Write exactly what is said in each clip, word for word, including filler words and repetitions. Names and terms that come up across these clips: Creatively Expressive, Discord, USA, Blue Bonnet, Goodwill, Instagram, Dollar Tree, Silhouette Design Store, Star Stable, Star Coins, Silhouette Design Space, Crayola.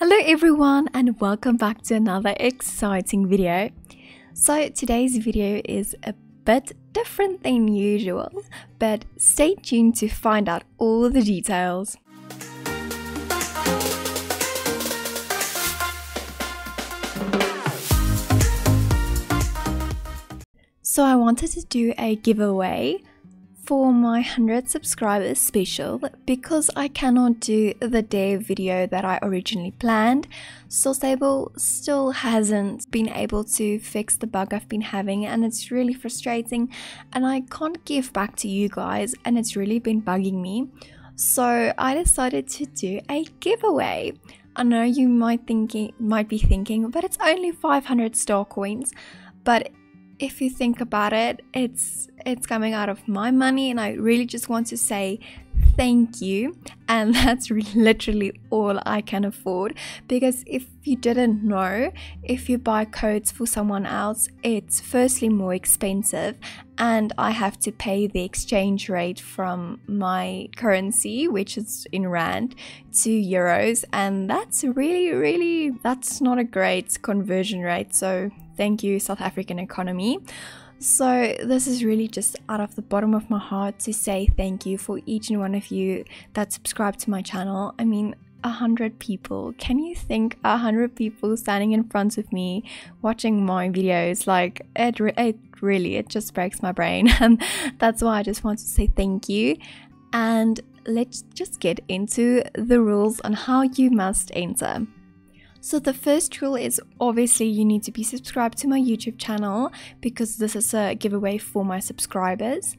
Hello everyone and welcome back to another exciting video. So today's video is a bit different than usual, but stay tuned to find out all the details. So I wanted to do a giveaway for my one hundred subscribers special because I cannot do the day video that I originally planned. Star Stable still hasn't been able to fix the bug I've been having and it's really frustrating, and I can't give back to you guys and it's really been bugging me. So I decided to do a giveaway. I know you might thinking might be thinking, but it's only five hundred Star Coins, but if you think about it, it's it's coming out of my money, and I really just want to say thank you, and that's really literally all I can afford. Because if you didn't know, if you buy codes for someone else, it's firstly more expensive, and I have to pay the exchange rate from my currency, which is in rand, to euros, and that's really really that's not a great conversion rate. So thank you, South African economy. So this is really just out of the bottom of my heart to say thank you for each and one of you that subscribe to my channel. I mean, a hundred people. Can you think a hundred people standing in front of me watching my videos? Like, it, re it really, it just breaks my brain. And that's why I just want to say thank you. And let's just get into the rules on how you must enter. So the first rule is obviously you need to be subscribed to my YouTube channel because this is a giveaway for my subscribers.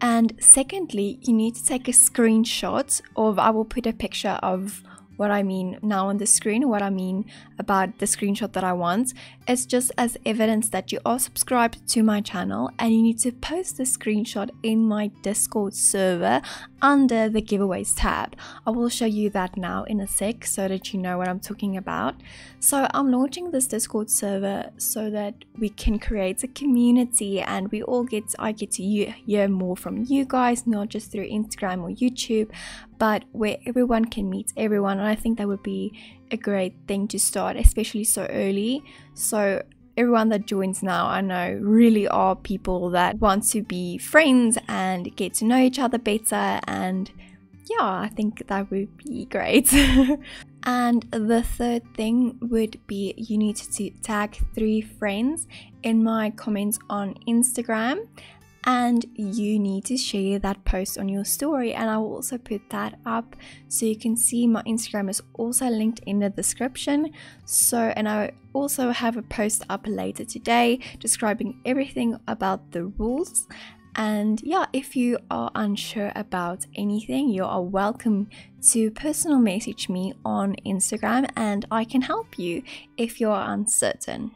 And secondly, you need to take a screenshot of, I will put a picture of what I mean now on the screen, what I mean about the screenshot that I want. It's just as evidence that you are subscribed to my channel, and you need to post the screenshot in my Discord server under the giveaways tab. I will show you that now in a sec so that you know what I'm talking about. So I'm launching this Discord server so that we can create a community and we all get, I get to hear more from you guys, not just through Instagram or YouTube, but where everyone can meet everyone. And I think that would be a great thing to start, especially so early. So everyone that joins now, I know really are people that want to be friends and get to know each other better, and yeah, I think that would be great. And the third thing would be you need to tag three friends in my comments on Instagram, and you need to share that post on your story, and I will also put that up so you can see. My Instagram is also linked in the description. So, and I also have a post up later today describing everything about the rules. And yeah, if you are unsure about anything, you are welcome to personal message me on Instagram and I can help you if you are uncertain.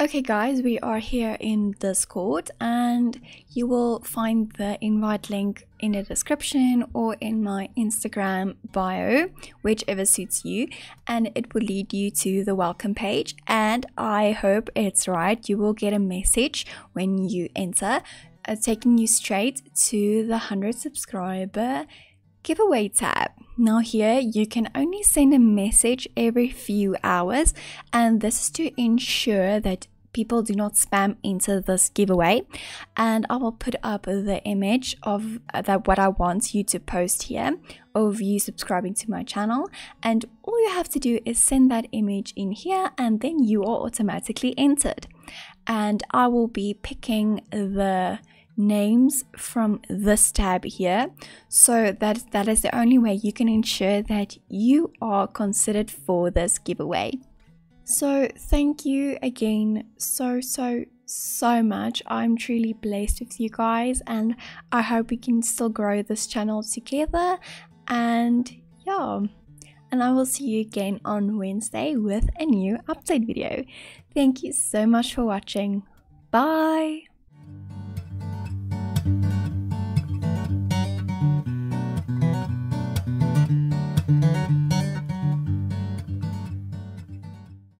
Okay guys, we are here in Discord, and you will find the invite link in the description or in my Instagram bio, whichever suits you, and it will lead you to the welcome page, and I hope it's right. You will get a message when you enter, uh, taking you straight to the one hundred subscriber giveaway tab. Now here you can only send a message every few hours, and this is to ensure that people do not spam enter this giveaway. And I will put up the image of uh, that what I want you to post here of you subscribing to my channel, and all you have to do is send that image in here, and then you are automatically entered. And I will be picking the names from this tab here, so that that is the only way you can ensure that you are considered for this giveaway. So thank you again so so so much. I'm truly blessed with you guys, and I hope we can still grow this channel together. And yeah, and I will see you again on Wednesday with a new update video. Thank you so much for watching. Bye.